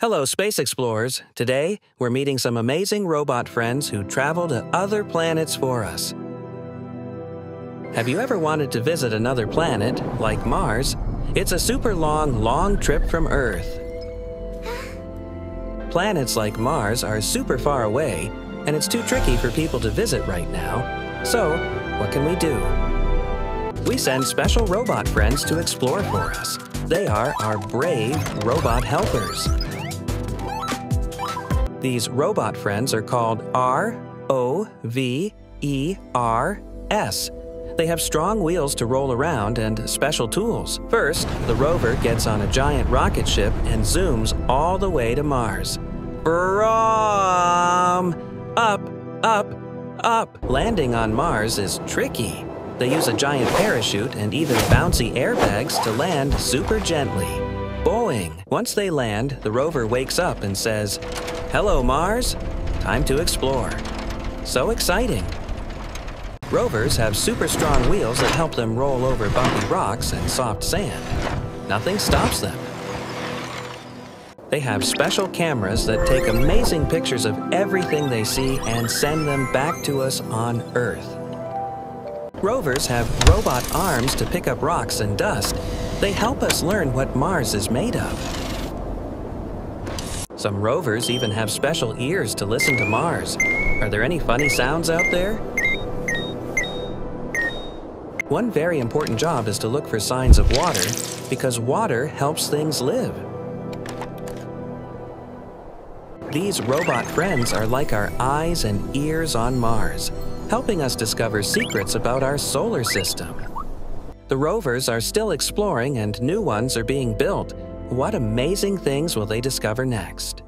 Hello, space explorers! Today, we're meeting some amazing robot friends who travel to other planets for us. Have you ever wanted to visit another planet, like Mars? It's a super long trip from Earth. Planets like Mars are super far away, and it's too tricky for people to visit right now. So, what can we do? We send special robot friends to explore for us. They are our brave robot helpers. These robot friends are called ROVERS. They have strong wheels to roll around and special tools. First, the rover gets on a giant rocket ship and zooms all the way to Mars. Vroom! Up! Landing on Mars is tricky. They use a giant parachute and even bouncy airbags to land super gently. Boing! Once they land, the rover wakes up and says, "Hello, Mars! Time to explore." So exciting! Rovers have super strong wheels that help them roll over bumpy rocks and soft sand. Nothing stops them. They have special cameras that take amazing pictures of everything they see and send them back to us on Earth. Rovers have robot arms to pick up rocks and dust. They help us learn what Mars is made of. Some rovers even have special ears to listen to Mars. Are there any funny sounds out there? One very important job is to look for signs of water, because water helps things live. These robot friends are like our eyes and ears on Mars, helping us discover secrets about our solar system. The rovers are still exploring and new ones are being built. What amazing things will they discover next?